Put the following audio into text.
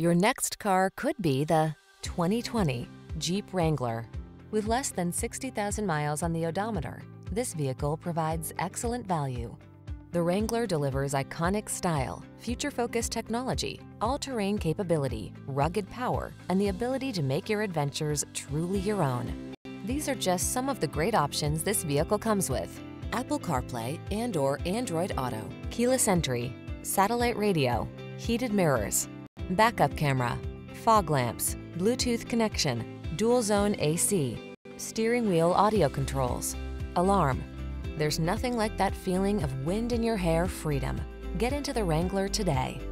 Your next car could be the 2020 Jeep Wrangler. With less than 60,000 miles on the odometer, this vehicle provides excellent value. The Wrangler delivers iconic style, future-focused technology, all-terrain capability, rugged power, and the ability to make your adventures truly your own. These are just some of the great options this vehicle comes with: Apple CarPlay and/or Android Auto, keyless entry, satellite radio, heated mirrors, backup camera, fog lamps, Bluetooth connection, dual-zone AC, steering wheel audio controls, alarm. There's nothing like that feeling of wind in your hair freedom. Get into the Wrangler today.